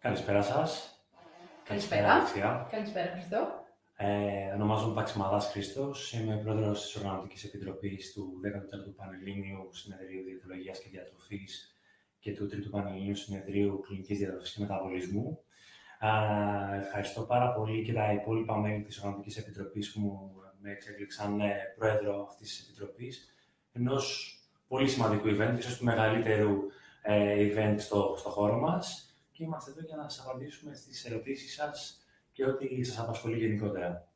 Καλησπέρα σας. Καλησπέρα. Καλησπέρα Χριστό. Ονομάζομαι Παξιμαδάς Χρήστος. Είμαι πρόεδρος της Οργανωτικής Επιτροπής του 14ου Πανελλήνιου Συνεδρίου Διαιτολογίας και Διατροφής και του 3ου Πανελλήνιου Συνεδρίου Κλινικής Διατροφής και Μεταβολισμού. Ευχαριστώ πάρα πολύ και τα υπόλοιπα μέλη της Οργανωτικής Επιτροπής που με εξέλιξαν πρόεδρο αυτής της Επιτροπής, ενός πολύ σημαντικού event, ίσως του μεγαλύτερου event στο χώρο μας. Και είμαστε εδώ για να σας απαντήσουμε στις ερωτήσεις σας και ό,τι σας απασχολεί γενικότερα.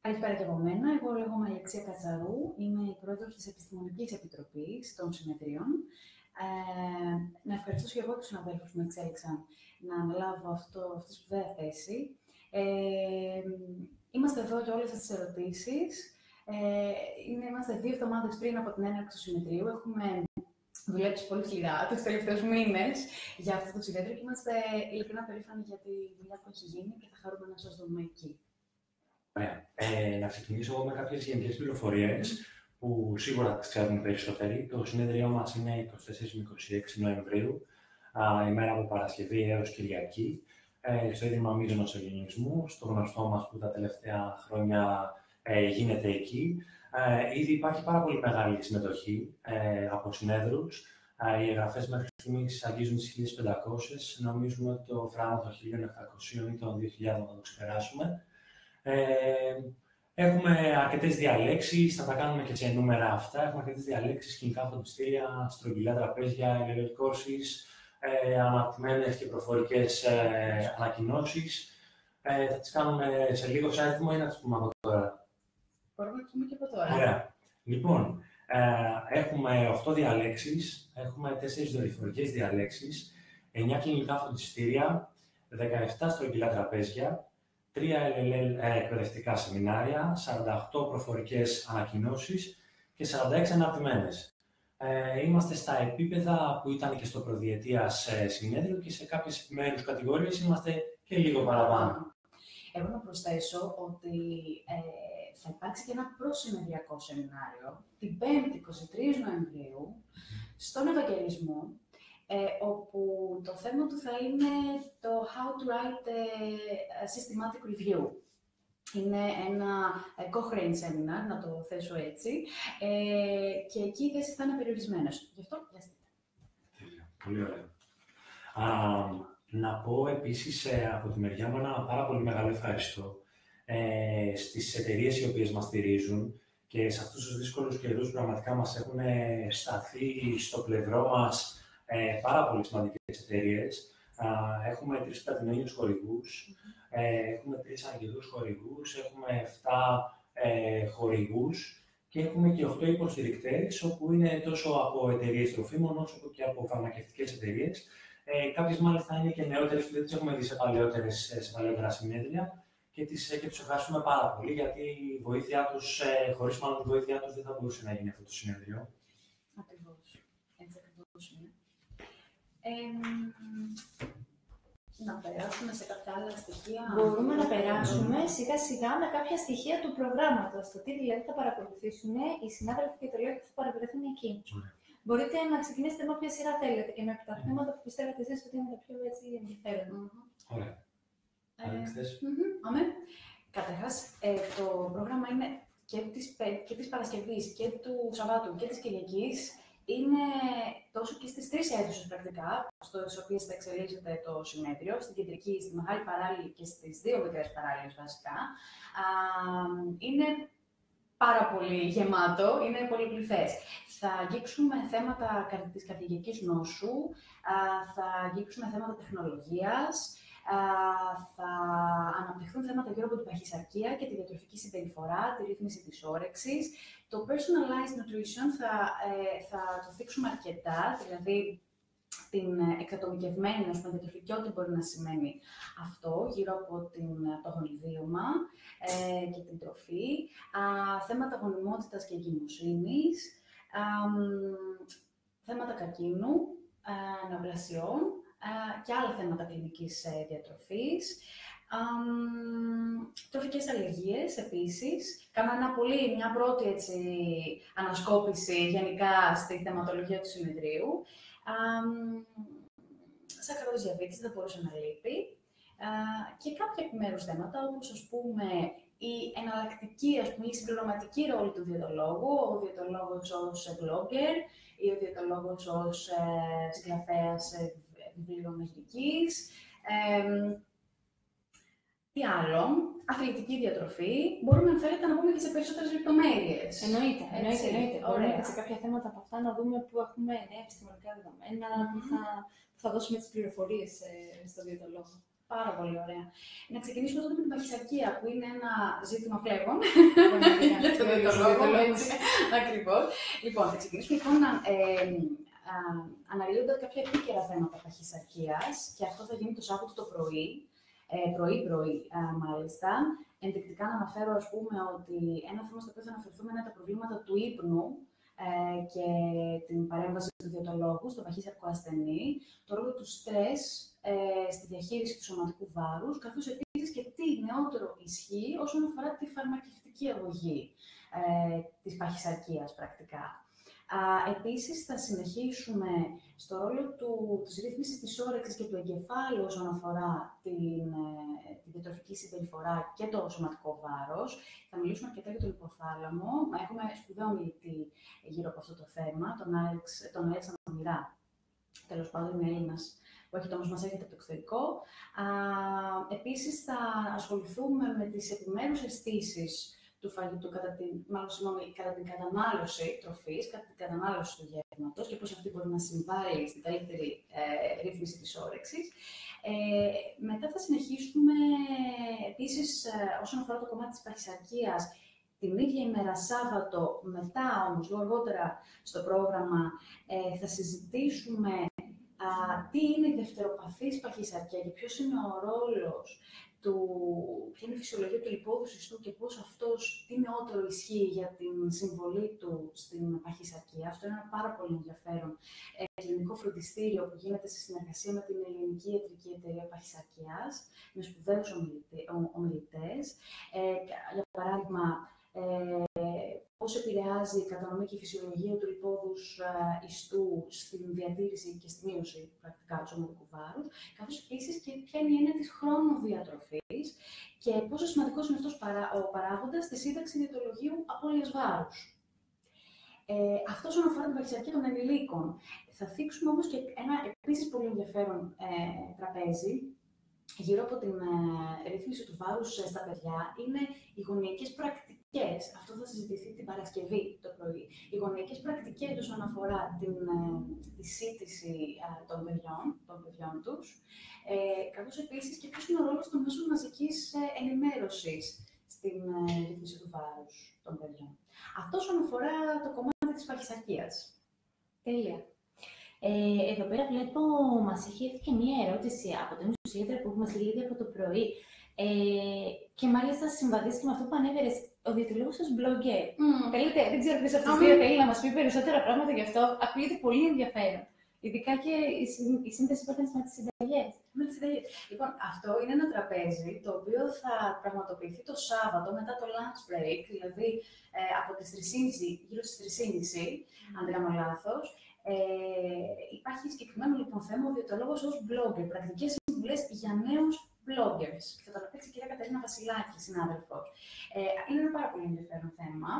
Καλησπέρα και από μένα. Εγώ λέγομαι Αλεξία Κατσαρού. Είμαι η πρόεδρος της Επιστημονικής Επιτροπής των Συνεδρίων. Να ευχαριστήσω και εγώ τους συναδέλφους που με εξέλιξαν να αναλάβω αυτή τη σπουδαία θέση. Είμαστε εδώ για όλες τις ερωτήσεις. Είμαστε 2 εβδομάδες πριν από την έναρξη του συνεδρίου. Έχουμε δουλέψει πολύ σκληρά τους τελευταίους μήνες για αυτό το συνέδριο και είμαστε ειλικρινά περήφανοι για τη δουλειά που έχει γίνει και θα χαρούμε να σας δούμε εκεί. Ωραία. Να ξεκινήσω με κάποιες γενικές πληροφορίες που σίγουρα θα τις ξέρουν περισσότεροι. Το συνέδριό μας είναι 24 με 26 Νοεμβρίου, ημέρα από Παρασκευή έως Κυριακή, στο Ίδρυμα Μείζονος Ελληνισμού, στο γνωστό μας που τα τελευταία χρόνια γίνεται εκεί. Ήδη υπάρχει πάρα πολύ μεγάλη συμμετοχή από συνέδρους. Οι εγγραφές μέχρι στιγμής αγγίζουν τις 1.500. Νομίζουμε ότι το φράγμα των 1.700 ή των 2.000 θα το ξεπεράσουμε. Έχουμε αρκετές διαλέξεις, θα τα κάνουμε και σε νούμερα αυτά. Έχουμε αρκετές διαλέξεις, κοινικά φροντιστήρια, στρογγυλά τραπέζια, ελευκώσεις, αναπτυμένες και προφορικές ανακοινώσεις. Θα τις κάνουμε σε λίγο σε αριθμό ή να τις πούμε από τώρα. Μπορούμε να πούμε και από τώρα. Ωραία. Λοιπόν, έχουμε 8 διαλέξεις, έχουμε 4 δορυφορικές διαλέξεις, 9 κλινικά φροντιστήρια, 17 στρογγυλά τραπέζια, 3 εκπαιδευτικά σεμινάρια, 48 προφορικές ανακοινώσεις και 46 αναπτυμένες. Είμαστε στα επίπεδα που ήταν και στο προδιετίας συνέδριο και σε κάποιες μέρους κατηγορίες είμαστε και λίγο παραπάνω. Εγώ να προσθέσω ότι θα υπάρξει και ένα προσυνεδριακό σεμινάριο την 5η 23 Νοεμβρίου στον Ευαγγελισμό, όπου το θέμα του θα είναι το How to Write a Systematic Review. Είναι ένα Cochrane Seminar, να το θέσω έτσι, και εκεί οι θέσεις θα είναι περιορισμένες. Γι' αυτό πιαστείτε. Τέλεια. Πολύ ωραία. Να πω επίσης από τη μεριά μου ένα πάρα πολύ μεγάλο ευχαριστώ στις εταιρείες οι οποίες μας στηρίζουν και σε αυτούς τους δύσκολους καιρούς πραγματικά μας έχουν σταθεί στο πλευρό μας πάρα πολύ σημαντικές εταιρείες. Έχουμε 3 πλατινένιους χορηγούς, έχουμε 3 αγγελούς χορηγούς, έχουμε 7 χορηγούς και έχουμε και 8 υποστηρικτές, όπου είναι τόσο από εταιρείες τροφίμων όσο και από φαρμακευτικές εταιρείες. Κάποιες μάλιστα είναι και νεότερες που δεν τις έχουμε δει σε παλαιότερα συνέδρια και τους ευχαριστούμε πάρα πολύ γιατί η βοήθειά τους, χωρίς μάλλον τη βοήθειά τους, δεν θα μπορούσε να γίνει αυτό το συνέδριο. Ακριβώς. Έτσι ακριβώς είναι. Να περάσουμε σε κάποια άλλα στοιχεία. Μπορούμε να περάσουμε σιγά σιγά με κάποια στοιχεία του προγράμματος. Το τι δηλαδή θα παρακολουθήσουν οι συνάδελφοι και το λέω που θα παρευρεθούν εκεί. Μπορείτε να ξεκινήσετε με όποια σειρά θέλετε και με τα θέματα που πιστεύετε εσείς ότι είναι τα πιο ενδιαφέροντα. Ωραία. Πάμε. Καταρχάς, το πρόγραμμα είναι και της Παρασκευής και του Σαββάτου και της Κυριακής. Είναι τόσο και στις 3 αίθουσες πρακτικά, στις οποίες θα εξελίσσεται το συνέδριο, στην κεντρική, στη μεγάλη παράλληλη και στις 2 μικρές παράλληλες βασικά. Είναι πάρα πολύ γεμάτο, είναι πολύ πληθές. Θα αγγίξουμε θέματα της καθηγητικής νόσου, θα αγγίξουμε θέματα τεχνολογίας, θα αναπτυχθούν θέματα γύρω από την παχυσαρκία και τη διατροφική συμπεριφορά, τη ρύθμιση της όρεξης. Το personalized nutrition θα το δείξουμε αρκετά, δηλαδή την εξατομικευμένη διατροφική, ό,τι μπορεί να σημαίνει αυτό, γύρω από το γονιδίωμα και την τροφή, θέματα γονιμότητας και εγκυμοσύνης, θέματα καρκίνου, αναπλασιών και άλλα θέματα κλινικής διατροφής. Τροφικές αλλεργίες, επίσης. Κάναμε μια πρώτη έτσι, ανασκόπηση γενικά στη θεματολογία του συνεδρίου. σακχαρώδης διαβήτης δεν μπορούσε να λείπει. Και κάποια επιμέρους θέματα, όπως ας πούμε η εναλλακτική, ας πούμε, η συμπληρωματική ρόλη του διαιτολόγου, ο διαιτολόγος ως blogger ή ο διαιτολόγος ως συγγραφέας βιβλίων μαγικής. Τι άλλο, αθλητική διατροφή, μπορούμε αν θέλετε να πούμε και σε περισσότερες λεπτομέρειες. Εννοείται. Ωραία. Σε κάποια θέματα από αυτά να δούμε που έχουμε νέα επιστημονικά δεδομένα, θα δώσουμε τις πληροφορίες στον διαιτολόγο. Πάρα πολύ ωραία. Να ξεκινήσουμε τότε με την παχυσαρκία, που είναι ένα ζήτημα πλέον. Για τον διαιτολόγο, έτσι. Ακριβώς. Λοιπόν, θα ξεκινήσουμε λοιπόν αναλύοντας κάποια επίκαιρα θέματα παχυσαρκίας, και αυτό θα γίνει το Σάββατο το πρωί. Πρωί-πρωί, μάλιστα. Ενδεικτικά να αναφέρω, ας πούμε, ότι ένα θέμα στο οποίο θα αναφερθούμε είναι τα προβλήματα του ύπνου και την παρέμβαση του διαιτολόγου στο παχύσαρκο ασθενή, το ρόλο του στρες στη διαχείριση του σωματικού βάρους, καθώς επίσης και τι νεότερο ισχύει όσον αφορά τη φαρμακευτική αγωγή της παχυσαρκίας, πρακτικά. Επίσης, θα συνεχίσουμε στο ρόλο της ρύθμισης της όρεξης και του εγκεφάλου όσον αφορά τη διατροφική συμπεριφορά και το σωματικό βάρος. Θα μιλήσουμε αρκετά για το υποθάλαμο. Έχουμε σπουδαίο μιλητή γύρω από αυτό το θέμα, τον Αλέξανδρο Μιρά. Τέλος πάντων, είναι Έλληνας που έχει όμως μας έρχεται από το εξωτερικό. Επίσης, θα ασχοληθούμε με τις επιμέρους αισθήσεις του φαγητού, κατά την κατανάλωση τροφής, κατά την κατανάλωση του γεύματος και πώς αυτή μπορεί να συμβάλλει στην καλύτερη ρύθμιση της όρεξης. Μετά θα συνεχίσουμε επίσης όσον αφορά το κομμάτι της παχυσαρκίας, την ίδια ημέρα Σάββατο, μετά όμως, αργότερα στο πρόγραμμα, θα συζητήσουμε τι είναι η δευτεροπαθής παχυσαρκία και ποιος είναι ο ρόλος ποια είναι η φυσιολογία του λιπόδου ιστού και πώς αυτός τι νεότερο ισχύει για την συμβολή του στην παχυσαρκία. Αυτό είναι ένα πάρα πολύ ενδιαφέρον ελληνικό φροντιστήριο που γίνεται σε συνεργασία με την Ελληνική Ιατρική Εταιρεία Παχυσαρκίας, με σπουδαίους ομιλητές. Για παράδειγμα, πώς επηρεάζει η κατανομή και η φυσιολογία του λιπόδους ιστού στην διατήρηση και στη μείωση πρακτικά του σωματικού βάρους, καθώς επίσης και ποια είναι η έννοια της χρονοδιατροφής και πόσο σημαντικός είναι αυτός ο παράγοντας στη σύνταξη διαιτολογίου απώλειας βάρους. Αυτό όσον αφορά την παχυσαρκία των ενηλίκων. Θα θίξουμε όμως και ένα επίσης πολύ ενδιαφέρον τραπέζι γύρω από την ρύθμιση του βάρους στα παιδιά, είναι οι γωνιακές πρακτικές. Αυτό θα συζητηθεί την Παρασκευή το πρωί. Οι γωνιακές πρακτικές όσον αφορά τη σύντηση των παιδιών τους, καθώς επίσης και ποιος είναι ο ρόλος των μέσων μαζικής ενημέρωσης στην ρύθμιση του βάρους των παιδιών. Αυτό όσον αφορά το κομμάτι της παχυσαρκίας. Τέλεια. Εδώ πέρα βλέπω, μας έχει έρθει και μία ερώτηση από τον Ιωσήδρα που μας λύγει από το πρωί. Και μάλιστα συμβαδίζει και με αυτό που ανέφερες, ο διαιτολόγος ως blogger. Καλείτε, δεν ξέρω ποιος από τους δύο θέλει να μας πει περισσότερα πράγματα γι' αυτό. Ακούγεται πολύ ενδιαφέρον. Ειδικά και η σύνδεση που έκανε με τις συνταγές. Λοιπόν, αυτό είναι ένα τραπέζι το οποίο θα πραγματοποιηθεί το Σάββατο μετά το lunch break, δηλαδή από τις 3:30, γύρω στις 3:30, αν δεν κάνω λάθος. Υπάρχει συγκεκριμένο λοιπόν θέμα, ο διαιτολόγος ως blogger, πρακτικές συμβουλές για νέους bloggers. Θα το αναπτύξει η κυρία Κατερίνα Βασιλάκη, συνάδελφος. Είναι ένα πάρα πολύ ενδιαφέρον θέμα.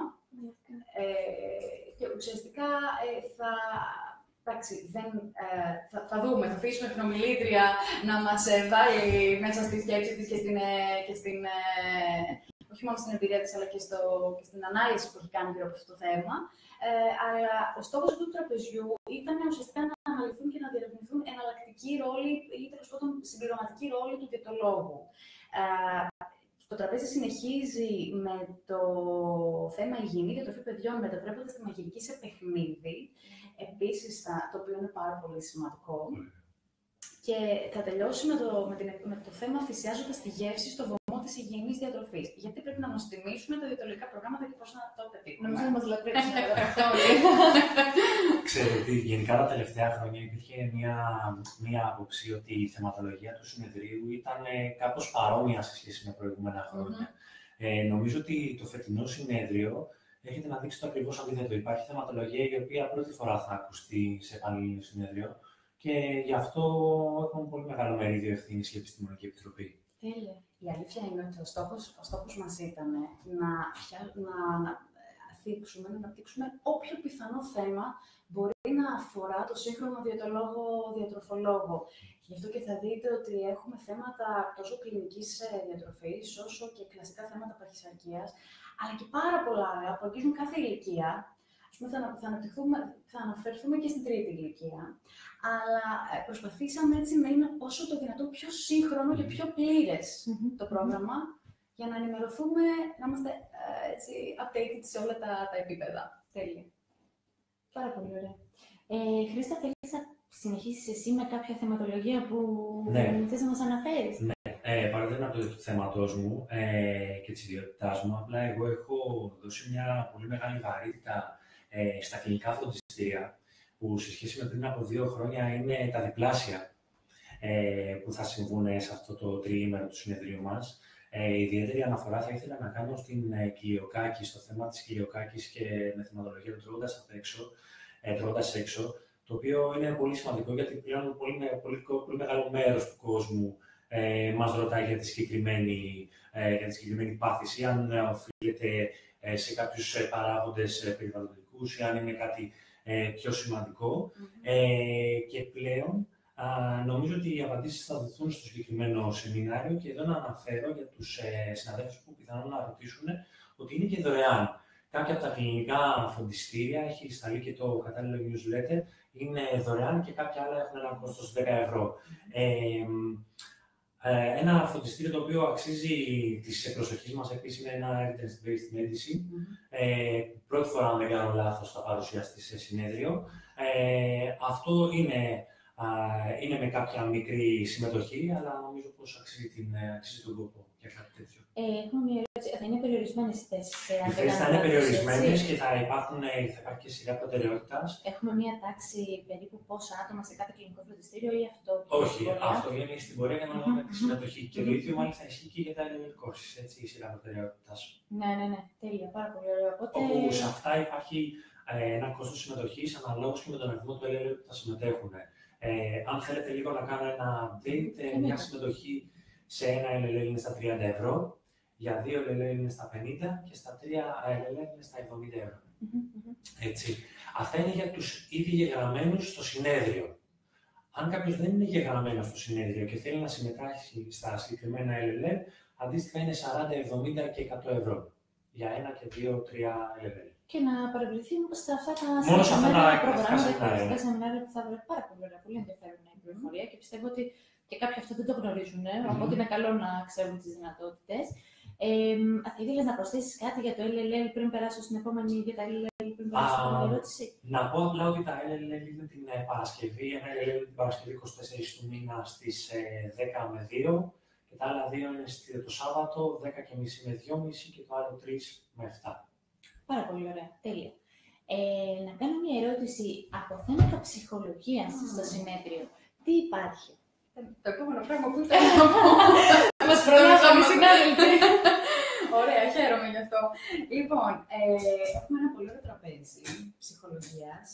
Και ουσιαστικά θα δούμε, θα αφήσουμε την ομιλήτρια να μας βάλει μέσα στη σκέψη της και όχι μόνο στην εμπειρία της, αλλά και στην ανάλυση που έχει κάνει γύρω από αυτό το θέμα. Αλλά ο στόχος αυτού του τραπεζιού ήταν ουσιαστικά να αναλυθούν και να διερευνηθούν εναλλακτική ρόλη ή τέλος πάντων συμπληρωματική ρόλη του διαιτολόγου. Το τραπέζι συνεχίζει με το θέμα υγιεινή διατροφή παιδιών, μετατρέποντας τη μαγειρική σε παιχνίδι. Επίσης, το οποίο είναι πάρα πολύ σημαντικό. Και θα τελειώσει με το θέμα θυσιάζοντας τη γεύση στο βωμό της υγιεινής διατροφής. Γιατί πρέπει να μας τιμήσουμε τα διαιτολογικά προγράμματα και πώς να το πετύχουμε. Νομίζω να μας λατρέψουμε αυτό. Ξέρετε, γενικά τα τελευταία χρόνια υπήρχε μία άποψη ότι η θεματολογία του συνεδρίου ήταν κάπως παρόμοια σε σχέση με προηγούμενα χρόνια. Νομίζω ότι το φετινό συνέδριο έχετε να δείξει το ακριβώς αντίθετο. Υπάρχει θεματολογία η οποία πρώτη φορά θα ακουστεί σε πανελλήνιο συνέδριο. και γι' αυτό έχουμε πολύ μεγάλο μερίδιο ευθύνης και η Επιστημονική Επιτροπή. Τέλεια. Η αλήθεια είναι ότι ο στόχος μας ήταν να θίξουμε, να αναπτύξουμε όποιο πιθανό θέμα μπορεί να αφορά το σύγχρονο διατροφολόγο. Γι' αυτό και θα δείτε ότι έχουμε θέματα τόσο κλινικής διατροφής, όσο και κλασικά θέματα παχυσαρκίας, αλλά και πάρα πολλά άλλα που αγγίζουν κάθε ηλικία. Ας πούμε, θα αναφερθούμε και στην τρίτη ηλικία. Αλλά προσπαθήσαμε έτσι να είναι όσο το δυνατόν πιο σύγχρονο και πιο πλήρες το πρόγραμμα, για να ενημερωθούμε, να είμαστε έτσι updated σε όλα τα επίπεδα. Τέλεια. Πάρα πολύ ωραία. Χρήστα, θέλεις να συνεχίσεις εσύ με κάποια θεματολογία που θες να μας αναφέρεις? Ναι. Παραδείγμα από το θέματός μου και της ιδιότητάς μου, απλά εγώ έχω δώσει μια πολύ μεγάλη βαρύτητα στα κλινικά φροντιστήρια, που σε σχέση με πριν από 2 χρόνια είναι τα διπλάσια που θα συμβούν σε αυτό το τριήμερο του συνεδρίου μας. Ιδιαίτερη αναφορά θα ήθελα να κάνω στην κοιλιοκάκη, στο θέμα της κοιλιοκάκης και με θεματολογία τρώγοντας έξω, το οποίο είναι πολύ σημαντικό γιατί πλέον πολύ μεγάλο μέρος του κόσμου μας ρωτάει για τη συγκεκριμένη πάθηση, αν οφείλεται σε κάποιους παράγοντες περιβαλλοντικούς ή αν είναι κάτι πιο σημαντικό. Και πλέον νομίζω ότι οι απαντήσεις θα δοθούν στο συγκεκριμένο σεμινάριο και εδώ να αναφέρω για τους συναδέλφους που πιθανόν να ρωτήσουν ότι είναι και δωρεάν. Κάποια από τα κλινικά φροντιστήρια, έχει σταλεί και το κατάλληλο newsletter, είναι δωρεάν και κάποια άλλα έχουν ένα κόστος 10 ευρώ. Ένα φροντιστήριο το οποίο αξίζει της προσοχής μας επίσης είναι ένα evidence-based medicine. Πρώτη φορά, αν δεν κάνω λάθος, θα παρουσιαστεί σε συνέδριο. Αυτό είναι με κάποια μικρή συμμετοχή, αλλά νομίζω πως αξίζει τον κόπο για κάτι τέτοιο. Έχουμε μια ερώτηση. Θα είναι περιορισμένες οι θέσεις? Οι θέσεις θα είναι περιορισμένες και θα υπάρχει και σειρά προτεραιότητας. Έχουμε μια τάξη περίπου πόσα άτομα σε κάθε κλινικό φροντιστήριο ή αυτό? Όχι, αυτό είναι στην πορεία για να μιλάμε τη συμμετοχή. Και το ίδιο μάλιστα ισχύει και για τα ελληνικώσεις, έτσι, η σειρά προτεραιότητας. Ναι, τέλεια, πάρα πολύ ωραία. Όπου σε αυτά υπάρχει ένα κόστος συμμετοχής αναλόγως και με τον αριθμό του ελέγχου που θα συμμετέχουν. Αν θέλετε λίγο να κάνω ένα update, μια συμμετοχή σε ένα LLL είναι στα 30 ευρώ, για 2 LLL είναι στα 50 και στα 3 LLL είναι στα 70 ευρώ. Έτσι. Αυτά είναι για τους ήδη γεγραμμένους στο συνέδριο. Αν κάποιος δεν είναι γεγραμμένος στο συνέδριο και θέλει να συμμετάσχει στα συγκεκριμένα LLL, αντίστοιχα είναι 40, 70 και 100 ευρώ για 1 και 2, 3 LLL. Και να παρευρεθεί σε αυτά τα συγκεκριμένα σεμινάρια που θα βρει. Πάρα πολύ ωραία, πολύ ενδιαφέρουσα η πληροφορία και πιστεύω ότι και κάποιοι αυτό δεν το γνωρίζουν, οπότε είναι καλό να ξέρουν τις δυνατότητες. Θα ήθελες να προσθέσεις κάτι για το LLL πριν περάσω στην επόμενη ερώτηση? Να πω απλά ότι τα LLL είναι την Παρασκευή, ένα LLL την Παρασκευή 24 του μήνα στις 10 με 2 και τα άλλα 2 είναι το Σάββατο 10:30 με 2:30 και το άλλο 3 με 7. Πάρα πολύ ωραία. Τέλεια. Να κάνω μια ερώτηση από θέματα ψυχολογίας στο συνέδριο. Τι υπάρχει? Το επόμενο πράγμα που θέλω να πω. Μας προλάβαμε συνάδελφοι. Ωραία, χαίρομαι γι' αυτό. Λοιπόν, έχουμε ένα πολύ ωραίο τραπέζι ψυχολογίας.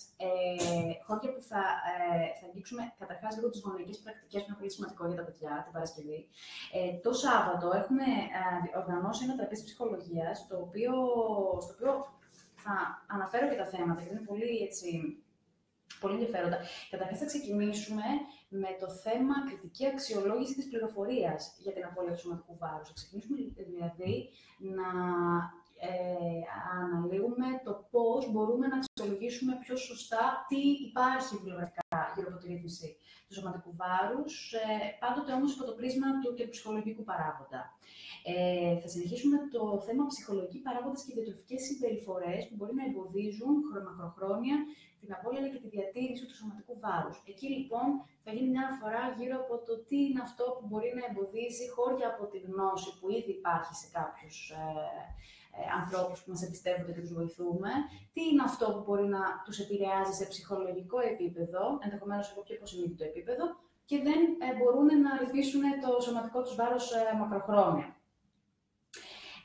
Χώρια που θα αγγίξουμε καταρχάς λίγο τις γονεϊκές πρακτικές, που είναι πολύ σημαντικό για τα παιδιά την Παρασκευή. Το Σάββατο έχουμε οργανώσει ένα τραπέζι ψυχολογίας, στο οποίο θα αναφέρω και τα θέματα, γιατί είναι πολύ έτσι. Πολύ ενδιαφέροντα. Καταρχάς θα ξεκινήσουμε με το θέμα κριτική αξιολόγηση της πληροφορίας για την απώλεια του σωματικού βάρους. Θα ξεκινήσουμε δηλαδή να αναλύουμε το πώς μπορούμε να αξιολογήσουμε πιο σωστά τι υπάρχει βιβλιογραφικά γύρω από τη ρύθμιση του σωματικού βάρους, πάντοτε όμως υπό το πρίσμα και του ψυχολογικού παράγοντα. Θα συνεχίσουμε το θέμα ψυχολογικοί παράγοντες και διατροφικές συμπεριφορές που μπορεί να εμποδίζουν μακροχρόνια την απώλεια και τη διατήρηση του σωματικού βάρους. Εκεί λοιπόν θα γίνει μια αναφορά γύρω από το τι είναι αυτό που μπορεί να εμποδίζει χώρια από τη γνώση που ήδη υπάρχει σε κάποιους ανθρώπους που μας εμπιστεύονται και τους βοηθούμε, τι είναι αυτό που μπορεί να τους επηρεάζει σε ψυχολογικό επίπεδο, ενδεχομένως από πιο υποσυνείδητο επίπεδο, και δεν μπορούν να ρυθμίσουν το σωματικό τους βάρος μακροχρόνια.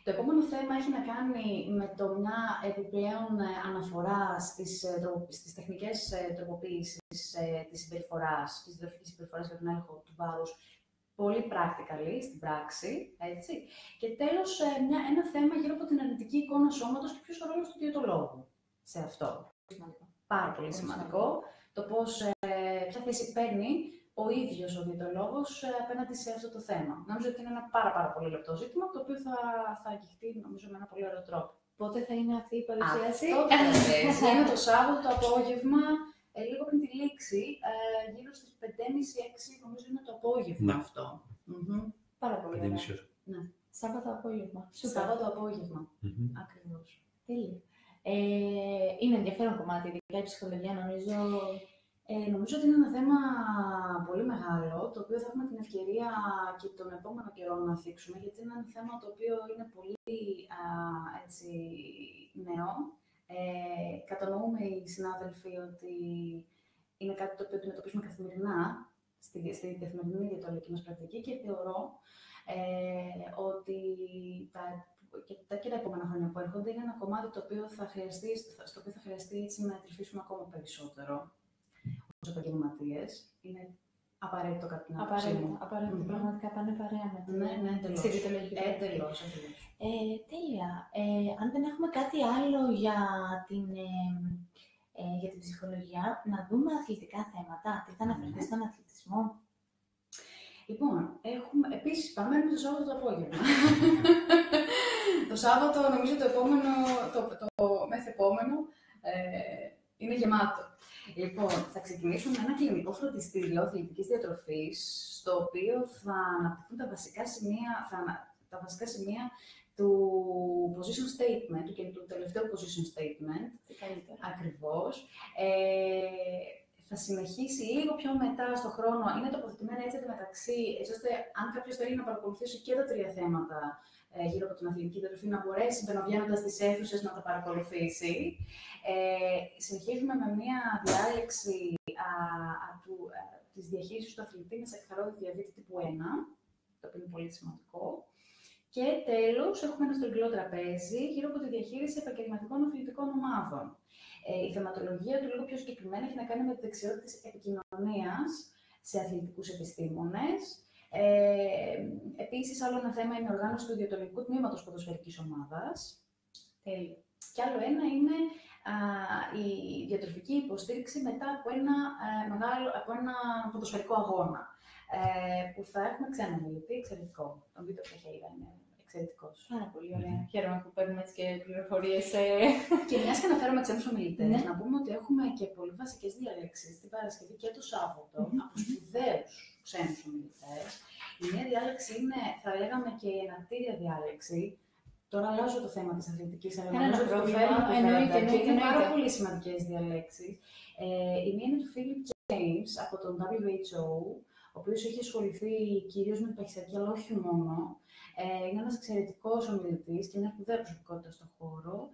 Το επόμενο θέμα έχει να κάνει με το μια επιπλέον αναφορά στις τεχνικές τροποποίησης της συμπεριφοράς, της διατροφικής συμπεριφοράς για τον έλεγχο του βάρους, πολύ practically, στην πράξη, έτσι. Και τέλος, ένα θέμα γύρω από την αρνητική εικόνα σώματος και ποιος ο ρόλος του διαιτολόγου σε αυτό. Πάρα πολύ σημαντικό. Το ποια θέση παίρνει ο ίδιος ο διαιτολόγος απέναντι σε αυτό το θέμα. Νομίζω ότι είναι ένα πάρα πολύ λεπτό ζήτημα, το οποίο θα αγγιχτεί νομίζω με ένα πολύ ωραίο τρόπο. Πότε θα είναι αυτή η παρουσίαση? Αυτό είναι το Σάββατο το απόγευμα, λίγο πριν τη λήξη, γύρω στις 5:30-6, νομίζω είναι το απόγευμα αυτό. Πάρα πολύ ωραία. Ναι. Σάββατο απόγευμα. Σάββατο απόγευμα. Ακριβώς. Τέλεια. Είναι ενδιαφέρον κομμάτι, ειδικά η ψυχολογία, νομίζω. Νομίζω ότι είναι ένα θέμα πολύ μεγάλο, το οποίο θα έχουμε την ευκαιρία και τον επόμενο καιρό να θίξουμε, γιατί είναι ένα θέμα το οποίο είναι πολύ έτσι, νέο. Κατανοούμε οι συνάδελφοι ότι είναι κάτι το οποίο αντιμετωπίζουμε καθημερινά, στην καθημερινή διαιτολογική μας πρακτική και θεωρώ ότι τα επόμενα χρόνια που έρχονται είναι ένα κομμάτι το οποίο θα χρειαστεί έτσι, να τρυφήσουμε ακόμα περισσότερο. Επαγγελματίες. Είναι απαραίτητο κάτι να απαραίτητο. Πραγματικά πάνε παρέα με την εντελώς. Τέλεια. Αν δεν έχουμε κάτι άλλο για την ψυχολογία, να δούμε αθλητικά θέματα. Τι θα αναφερθεί στον αθλητισμό. Λοιπόν, επίσης παραμένουμε το Σάββατο το απόγευμα. Το Σάββατο, νομίζω το μεθεπόμενο, είναι γεμάτο. Λοιπόν, θα ξεκινήσουμε ένα κλινικό φροντιστήριο αθλητικής διατροφής, στο οποίο θα αναπτυχθούν τα βασικά σημεία του position statement και του τελευταίου position statement. Ακριβώς. Θα συνεχίσει λίγο πιο μετά στον χρόνο. Είναι τοποθετημένα έτσι μεταξύ, έτσι ώστε αν κάποιος θέλει να παρακολουθήσει και τα τρία θέματα γύρω από την αθλητική διατροφή, να μπορέσει μπαινοβγαίνοντας στις αίθουσες να τα παρακολουθήσει. Συνεχίζουμε με μια διάλεξη της διαχείρισης του αθλητή με σακχαρώδη διαβήτη τύπου 1, το οποίο είναι πολύ σημαντικό. Και τέλος, έχουμε ένα στρογγυλό τραπέζι γύρω από τη διαχείριση επαγγελματικών αθλητικών ομάδων. Η θεματολογία του λίγο πιο συγκεκριμένα έχει να κάνει με τη δεξιότητα της επικοινωνίας σε αθλητικούς επιστήμονες. Επίσης, άλλο ένα θέμα είναι η οργάνωση του διαιτολογικού τμήματος ποδοσφαιρικής ομάδας. Και άλλο ένα είναι η διατροφική υποστήριξη μετά από ένα ποδοσφαιρικό αγώνα. Που θα έχουμε ξένα μιλητή, εξαιρετικό. Τον Μπίτρο Χαϊδανία είναι εξαιρετικός. Πάρα πολύ ωραία. Χαίρομαι που παίρνουμε έτσι και πληροφορίες. Και μιας και αναφέρομαι ξένους ομιλητές, να πούμε ότι έχουμε και πολύ βασικές διαλέξεις την Παρασκευή και το Σάββατο από σπουδαίους ξένους ομιλητές. Η μία διάλεξη είναι, θα λέγαμε, και η εναρτήρια διάλεξη. Τώρα αλλάζω το θέμα της αθλητικής, αλλά νομίζω ότι το φέρνω και είναι πάρα πολύ σημαντικές διαλέξεις. Η μία είναι του Philip James από τον WHO, ο οποίος έχει ασχοληθεί κυρίως με την παχυσαρκία, αλλά όχι μόνο. Είναι ένας εξαιρετικός ομιλητής και μια σπουδαία προσωπικότητα στον χώρο.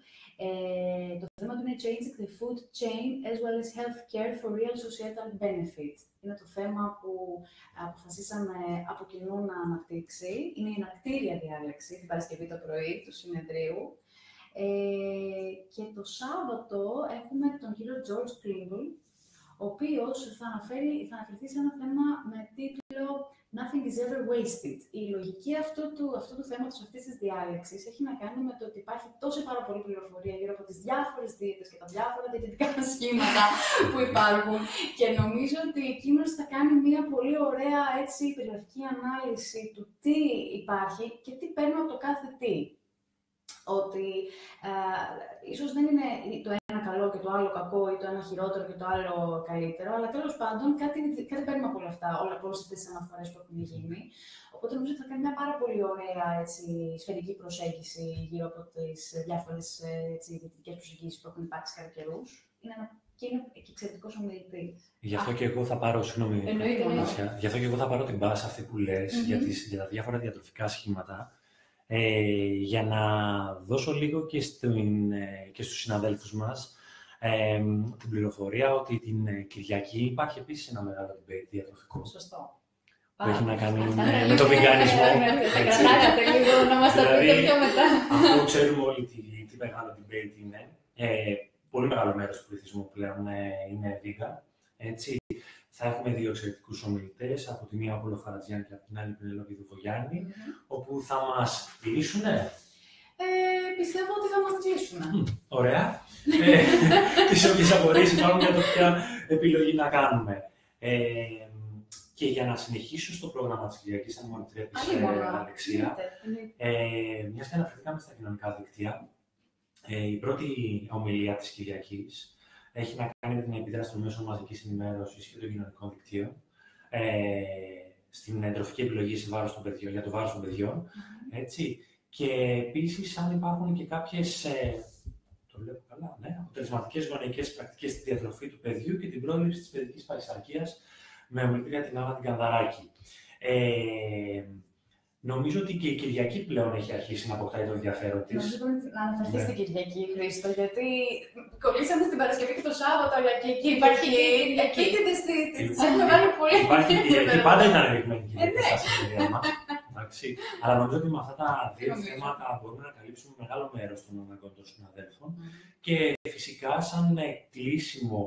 Το θέμα του είναι Changing the Food Chain as well as Healthcare for Real Societal Benefit. Είναι το θέμα που αποφασίσαμε από κοινού να αναπτύξει. Είναι η ενακτήρια διάλεξη την Παρασκευή το πρωί του συνεδρίου. Και το Σάββατο έχουμε τον κύριο George Klingle, ο οποίος θα αναφερθεί σε ένα θέμα με τίτλο Nothing is ever wasted. Η λογική αυτού του θέματος, αυτής της διάλεξης, έχει να κάνει με το ότι υπάρχει τόσο πάρα πολύ πληροφορία γύρω από τις διάφορες δίαιτες και τα διάφορα διαιτητικά σχήματα που υπάρχουν. Και νομίζω ότι εκείνος θα κάνει μια πολύ ωραία έτσι, περιγραφική ανάλυση του τι υπάρχει και τι παίρνω από το κάθε τι. Ότι ίσως δεν είναι το ένα καλό και το άλλο κακό ή το ένα χειρότερο και το άλλο καλύτερο, αλλά τέλος πάντων κάτι παίρνουμε από όλα αυτά, όλες αυτές τις αναφορές που έχουν γίνει. Οπότε νομίζω ότι θα κάνει μια πάρα πολύ ωραία έτσι, σφαιρική προσέγγιση γύρω από τις διάφορες διαιτητικές προσεγγίσεις που έχουν υπάρξει κατά καιρούς. Και είναι εξαιρετικός ομιλητής. Γι' αυτό και εγώ θα πάρω, συγγνώμη, γι' αυτό και εγώ θα πάρω την μπάσα αυτή που λες για τα διάφορα διατροφικά σχήματα. Για να δώσω λίγο και, και στους συναδέλφους μας την πληροφορία ότι την Κυριακή υπάρχει επίσης ένα μεγάλο debate διατροφικό. Σωστό. που έχει να κάνει με το βιγκανισμό. Θα κρατάγατε λίγο να μας τα πείτε πιο μετά. Αυτό ξέρουμε όλοι τι μεγάλο debate είναι. Πολύ μεγάλο μέρος του πληθυσμού πλέον είναι βίγα. Θα έχουμε δύο εξαιρετικούς ομιλητές, από τη μία Παπόλο Φαρατζιάν και από την άλλη Πινελόπη Δουβογιάννη, όπου θα μας μιλήσουνε. Πιστεύω ότι θα μας κλείσουν. Ωραία. Τις όποιες απορίες υπάρχουν για το ποια επιλογή να κάνουμε. Και για να συνεχίσω στο πρόγραμμα της Κυριακής, αν μου επιτρέπεις, Αλεξία, μιας και αναφερθήκαμε στα κοινωνικά δίκτυα, η πρώτη ομιλία της Κυριακής έχει να κάνει με την επίδραση των μέσων μαζικής ενημέρωσης και των κοινωνικών δικτύων στην εντροφική επιλογή σε βάρος των παιδιών, για το βάρος των παιδιών. Έτσι. Και επίσης, αν υπάρχουν και κάποιες αποτελεσματικές γονεϊκές πρακτικές στη διατροφή του παιδιού και την πρόληψη της παιδικής παρυσαρκίας με ομιλητήρια την Άννα την Κανδαράκη. Νομίζω ότι και η Κυριακή πλέον έχει αρχίσει να αποκτάει το ενδιαφέρον της. Νομίζω να αναφερθεί στην Κυριακή, Χρήστο, γιατί κολλήσαμε στην Παρασκευή και το Σάββατο, αλλά και εκεί υπάρχει η Κυριακή και τις έχουμε βάλει πολύ. Υπάρχει η Κυριακή, πάντα είναι ανεργημένη η Κυριακή στα συγκεκριά μας. Αλλά νομίζω ότι με αυτά τα δύο θέματα μπορούμε να καλύψουμε μεγάλο μέρος των αναγκών των συναδέλφων. Και φυσικά, σαν κλείσιμο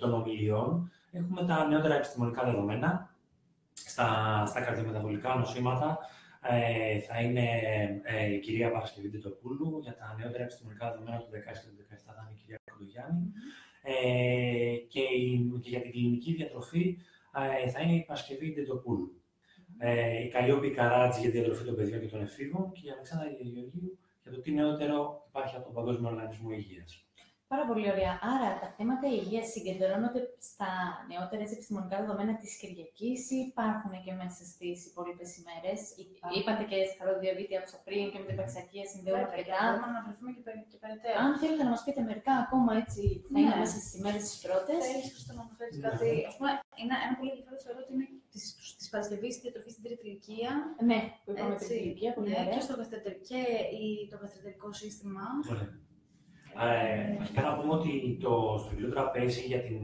των ομιλιών, έχουμε τα νεότερα επιστημονικά δεδομένα. Στα καρδιομεταβολικά νοσήματα θα είναι η κυρία Παρασκευή Τεντοπούλου, για τα νεότερα επιστημονικά δεδομένα του 2016 και του 2017 θα είναι η κυρία Κοντογιάννη και για την κλινική διατροφή θα είναι η Παρασκευή Τεντοπούλου. Η Καλλιόπη Καράτζη για τη διατροφή των παιδιών και των εφήβων και η Αλεξάνδρα Ιωργίου για το τι νεότερο υπάρχει από τον Παγκόσμιο Οργανισμό Υγείας. Πάρα πολύ ωραία. Άρα, τα θέματα υγείας συγκεντρώνονται στα νεότερα επιστημονικά δεδομένα της Κυριακής ή υπάρχουν και μέσα στις υπόλοιπες ημέρες? Είπατε και στα διαβήτη από πριν και με την παξαρκία συνδέονται αρκετά. Μπορούμε να αναφερθούμε και περαιτέρω. Αν θέλετε να μας πείτε μερικά ακόμα έτσι, θα είναι μέσα στις ημέρες τις πρώτες. Θέλεις να αναφέρεις κάτι? Ένα πολύ ενδιαφέρον θεωρώ ότι είναι τη Παρασκευή τη διατροφή στην τρίτη ηλικία. Ναι, που είπαμε τρίτη ηλικία. Και το γαστρεντερικό σύστημα. Αρχικά να πούμε ότι στο βιβλίο τραπέζι για την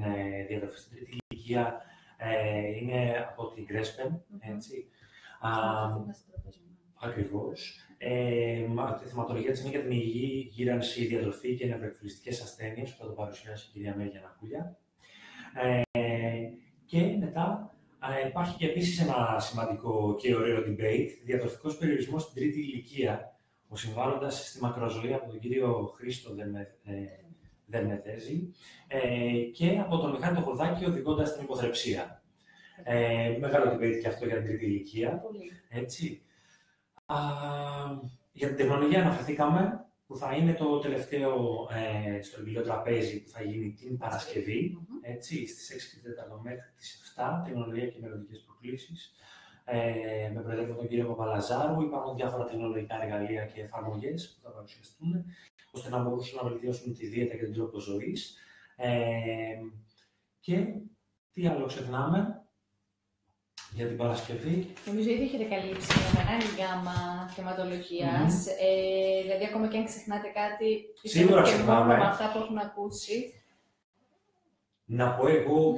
διατροφή στην τρίτη ηλικία είναι από την Κρέσπεν, έτσι. Ακριβώς. Η θεματολογία της είναι για την υγιή γύρανση, διατροφή και νευροεκφυλιστικές ασθένειες, που θα το παρουσιάσει η κυρία Μέλια Νακούλια. Και μετά υπάρχει και επίσης ένα σημαντικό και ωραίο debate, διατροφικός περιορισμός στην τρίτη ηλικία, ο συμβάλλοντας στη μακροζωία από τον κύριο Χρήστο Δερνεθέζη και από τον Μιχάλη το Χοδάκη οδηγώντας την υποθρεψία. Μεγάλο debate και αυτό για την τρίτη ηλικία. Έτσι. Για την τεχνολογία αναφερθήκαμε, που θα είναι το τελευταίο στο εμπειλό τραπέζι που θα γίνει την Παρασκευή, έτσι, στις 6:04 μέχρι τις 7, τεχνολογία και μελλοντικές προκλήσεις. Με προεδρεύω τον κύριο Παπαλαζάρου, υπάρχουν διάφορα τεχνολογικά εργαλεία και εφαρμογές που θα παρουσιαστούν, ώστε να μπορούσαν να βελτιώσουν τη δίαιτα και τον τρόπο ζωής. Και τι άλλο ξεχνάμε για την Παρασκευή? Νομίζω ήδη έχετε καλύψει μια μεγάλη γκάμα θεματολογίας. Δηλαδή, ακόμα και αν ξεχνάτε κάτι, σίγουρα ξεχνάμε αυτά που έχουν ακούσει. Να πω εγώ,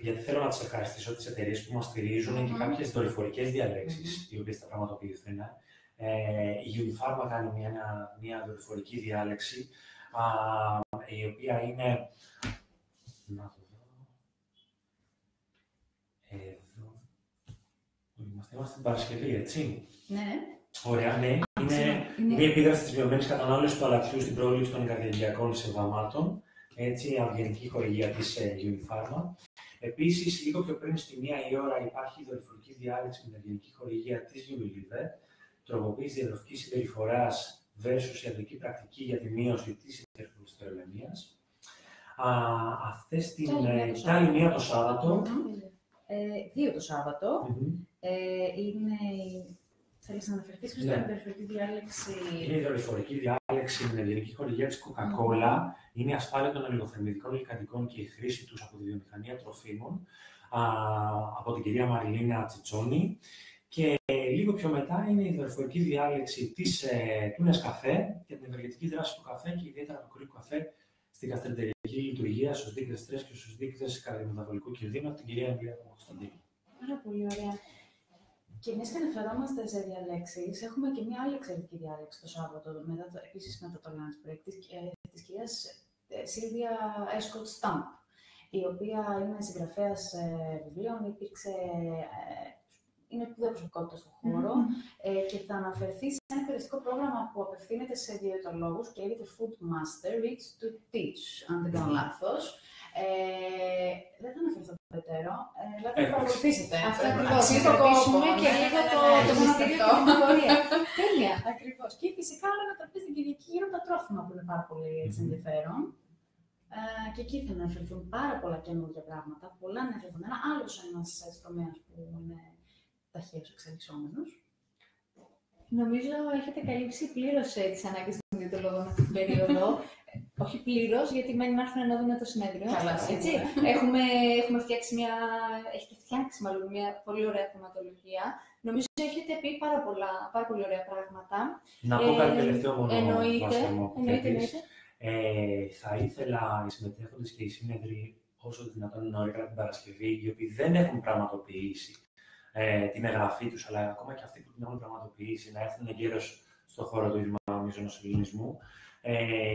γιατί θέλω να τις ευχαριστήσω, τις εταιρείες που μας στηρίζουν και κάποιες δορυφορικές διαλέξεις, οι οποίες θα πραγματοποιηθούν. Η Unifarm κάνει μια δορυφορική διάλεξη, η οποία είναι... Να το δω... Εδώ... Είμαστε στην Παρασκευή, έτσι? Ναι. Ωραία, ναι. Είναι μια επίδραση της μειωμένης κατανάλωσης του αλατιού στην πρόληψη των καρδιαγγειακών εισεβαμάτων. Έτσι, η αυγενική χορηγία της Unifarm. Επίσης, λίγο πιο πριν στη 1 η ώρα υπάρχει η δορυφορική διάλεξη με την αυγενική χορηγία της Unifarm, τροποποίηση διατροφικής συμπεριφοράς versus ιατρική πρακτική για τη μείωση της υπερχολυστερολεμίας. Αυτές την άλλη 1 το Σάββατο. 2 το Σάββατο. Είναι... Θέλεις να αναφερθείς, Χρήστο, την δορυφορική διάλεξη? Είναι η δορυφορική διάλεξη με την αυγενική χορηγία της Coca-Cola. Είναι η ασφάλεια των αλληλοθερμιδικών υλικαντικών και η χρήση τους από τη βιομηχανία τροφίμων, από την κυρία Μαριλίνα Τσιτσόνη. Και λίγο πιο μετά είναι η δορυφορική διάλεξη της Τούνε Καφέ για την ευεργετική δράση του καφέ και ιδιαίτερα του κρύου καφέ στην γαστρεντερική λειτουργία, στους δείκτες στρες και στους δείκτες καρδιομεταβολικού κινδύνου, από την κυρία Αλεξία Κατσαρού. Πάρα πολύ ωραία. Και εμείς και αναφερόμαστε σε διαλέξεις, έχουμε και μια άλλη εξαιρετική διάλεξη το Σάββατο, επίσης μετά το lunch break, της κυρίας Sylvia Έσκοτ Στάμπ, η οποία είναι συγγραφέας βιβλίων, είναι σπουδαία προσωπικότητα στον χώρο και θα αναφερθεί σε ένα εκπαιδευτικό πρόγραμμα που απευθύνεται σε διαιτολόγους και λέγεται Food Master Rich to Teach, αν δεν κάνω λάθος. Δεν θα αναφερθώ περαιτέρω, αλλά θα παρακολουθήσετε. Αυτό αξίζει το κόπο και λίγο το μυστικό. Τέλεια, ακριβώς. Και φυσικά όλα μετατραπεί στην Κυριακή γύρω από τα τρόφιμα που είναι πάρα πολύ ενδιαφέρον. Και εκεί θα αναφερθούν πάρα πολλά καινούργια πράγματα, πολλά ενδιαφέροντα. Ένα άλλο ένας τομέας που είναι ταχαίως εξελισσόμενος. Νομίζω έχετε καλύψει πλήρως τις ανάγκες των διαιτολόγων αυτή την περίοδο. Όχι πλήρως, γιατί μένει να έρθουν να δούμε το συνέδριο. Καλά, έτσι. Έχουμε φτιάξει μια πολύ ωραία θεματολογία. Νομίζω έχετε πει πάρα πολύ ωραία πράγματα. Να πω κάτι τελευταίο μόνο. Εννοείται. Θα ήθελα οι συμμετέχοντες και οι σύνεδροι όσο δυνατόν νωρίτερα την Παρασκευή, οι οποίοι δεν έχουν πραγματοποιήσει την εγγραφή τους, αλλά ακόμα και αυτοί που την έχουν πραγματοποιήσει, να έρθουν εγκαίρως στον χώρο του Ίδρυμα Μείζονος Ελληνισμού,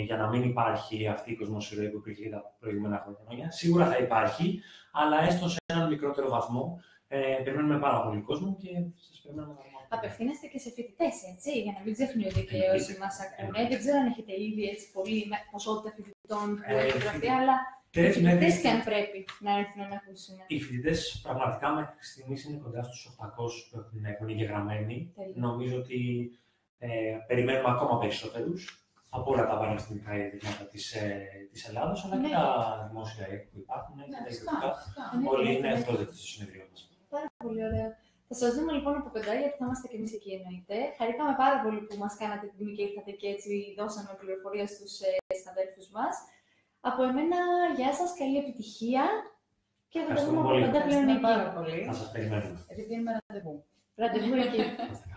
για να μην υπάρχει αυτή η κοσμοσυρωή που υπήρχε τα προηγούμενα χρόνια. Σίγουρα θα υπάρχει, αλλά έστω σε έναν μικρότερο βαθμό. Περιμένουμε πάρα πολύ κόσμο και σας περιμένουμε να δούμε. Απευθύνεστε και σε φοιτητές, έτσι, για να μην ξεχνιούνται και όσοι μας ακούνε. Δεν ξέρω αν έχετε ήδη έτσι πολύ ποσότητα φοιτητών που έχουν γραφτεί, αλλά. Οι φοιτητές και αν πρέπει να έρθουν να ακούσουν. Οι φοιτητές πραγματικά μέχρι στιγμής είναι κοντά στους 800 που έχουν εγγεγραμμένοι. Νομίζω ότι περιμένουμε ακόμα περισσότερους από όλα τα πανεπιστημιακά ιδρύματα της Ελλάδας, αλλά και τα δημόσια που υπάρχουν. Όλοι είναι ευπρόσδεκτοι στο συνεδρίο μας. Πάρα πολύ ωραία. Θα σας δούμε λοιπόν από κοντά, γιατί θα είμαστε και εμείς εκεί εννοείται. Χαρήκαμε πάρα πολύ που μας κάνατε την τιμή και ήρθατε και έτσι δώσαμε πληροφορία στους συναδέλφους μας. Από εμένα, γεια σας, καλή επιτυχία και θα τα δούμε από κοντά πλέον εκεί. Πάρα πολύ. Θα σας περιμένουμε. Επειδή είναι ραντεβού. Ραντεβού εκεί.